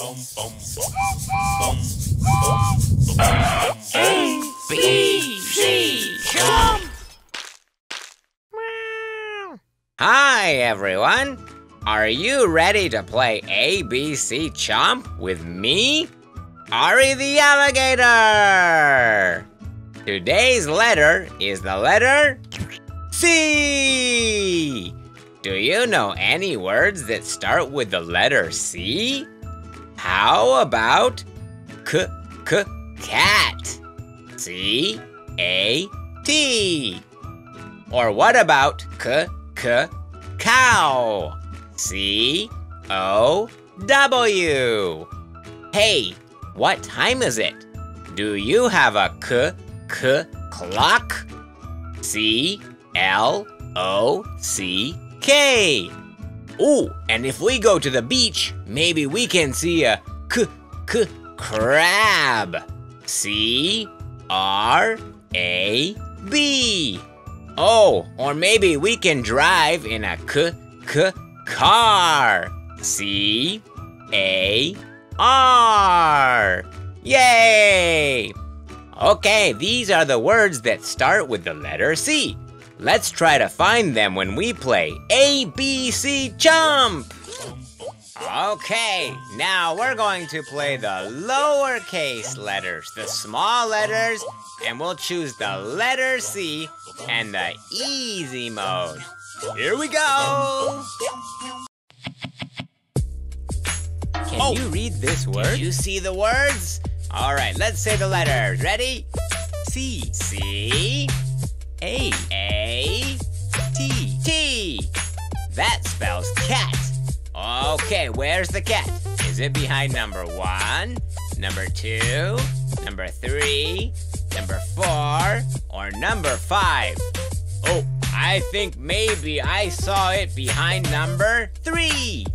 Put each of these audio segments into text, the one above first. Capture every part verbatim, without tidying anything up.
A B C Chomp! Hi everyone! Are you ready to play A B C Chomp with me, Ari the Alligator? Today's letter is the letter C. Do you know any words that start with the letter C? How about c-c-cat? C A T. Or what about c-c-cow? C O W. Hey, what time is it? Do you have a c-c-clock? C L O C K. Ooh, and if we go to the beach, maybe we can see a c-c-crab. C R A B. Oh, or maybe we can drive in a c-c-car. C A R. Yay! Okay, these are the words that start with the letter C. Let's try to find them when we play A B C Chomp! Okay, now we're going to play the lowercase letters, the small letters, and we'll choose the letter C and the easy mode. Here we go! Can oh, you read this word? Did you see the words? Alright, let's say the letters. Ready? C. C. A. A. T. T. That spells cat. Okay, where's the cat? Is it behind number one, number two, number three, number four, or number five? Oh, I think maybe I saw it behind number three.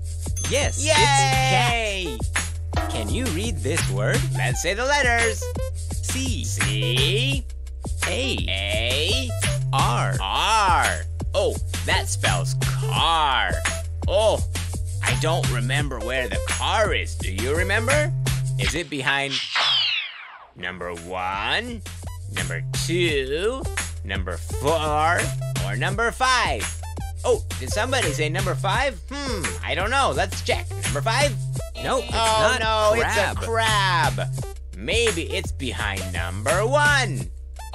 Yes, yay! It's cat. Can you read this word? Let's say the letters. C. C. A. A. R. R. Oh, that spells car. Oh, I don't remember where the car is. Do you remember? Is it behind number one, number two, number four, or number five? Oh, did somebody say number five? Hmm, I don't know. Let's check. Number five? No, it's oh, not no, crab. It's a crab. Maybe it's behind number one.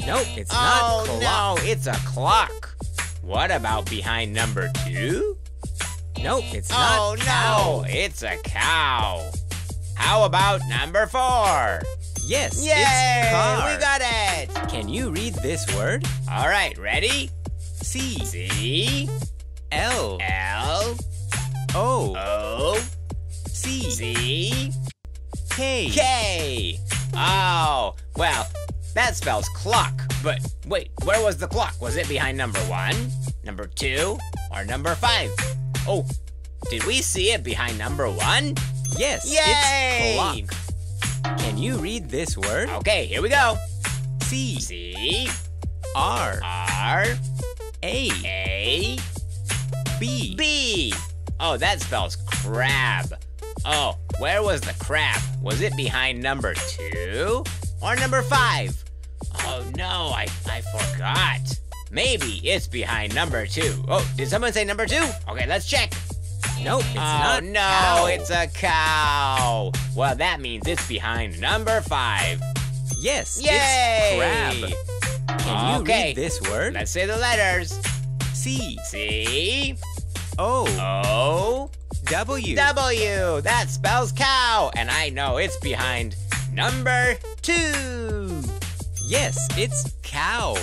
Nope, it's oh, not clock. Oh, no, it's a clock. What about behind number two? Nope, it's oh, not cow. No, it's a cow. How about number four? Yes, yay, it's car. We got it. Can you read this word? All right, ready? C. C. L. L. O. O. C. C. K. K. Oh, well, that spells clock, but wait, where was the clock? Was it behind number one, number two, or number five? Oh, did we see it behind number one? Yes, yay! It's clock. Can you read this word? Okay, here we go. C. C. R. R. A. A. B. B. Oh, that spells crab. Oh, where was the crab? Was it behind number two or number five? Oh no, I, I forgot. Maybe it's behind number two. Oh, did someone say number two? Okay, let's check. Nope, it's oh, not no, cow. It's a cow. Well, that means it's behind number five. Yes, yay! It's crab. Can you okay. read this word? Let's say the letters. C. C. O. O. W. W. That spells cow. And I know it's behind number two. Yes, it's cow.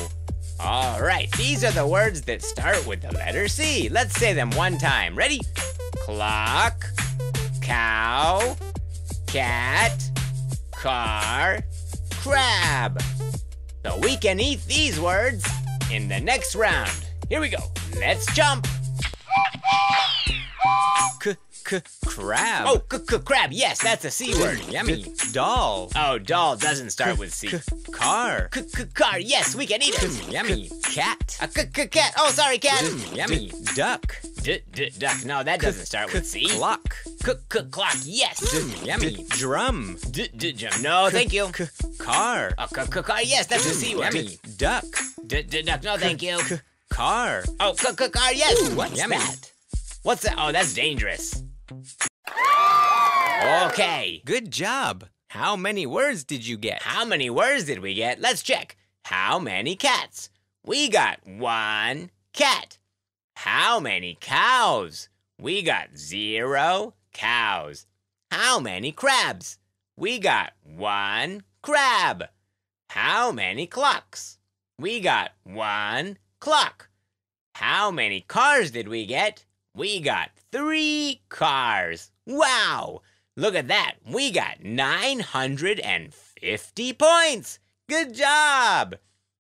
All right, these are the words that start with the letter C. Let's say them one time. Ready? Clock, cow, cat, car, crab. So we can eat these words in the next round. Here we go. Let's jump. C-c-crab. Oh, c-c-crab. Yes, that's a C word. Yummy. Doll. Oh, doll doesn't start with C. Car. C-c-car. Yes, we can eat it. Yummy. Cat. A c-c-cat. Oh, sorry, cat. Yummy. Duck. D d duck. No, that doesn't start with C. Clock. Cook clock. Yes. Yummy. Drum. D d drum. No, thank you. Car. A car. Yes, that's a C. Yummy. Duck. D d duck. No, thank you. Car. Oh, car. Yes. What's that? What's that? Oh, that's dangerous. Okay. Good job. How many words did you get? How many words did we get? Let's check. How many cats? We got one cat. How many cows? We got zero cows. How many crabs? We got one crab. How many clocks? We got one clock. How many cars did we get? We got three cars. Wow! Look at that. We got nine hundred fifty points. Good job.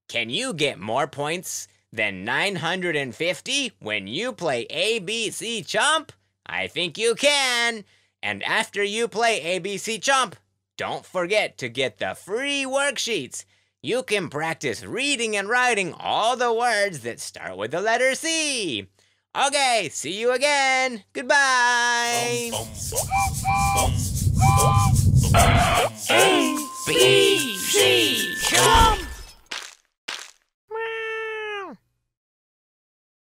Can you get more points than nine hundred fifty when you play A B C Chomp? I think you can. And after you play A B C Chomp, don't forget to get the free worksheets. You can practice reading and writing all the words that start with the letter C. Okay, see you again. Goodbye. A B C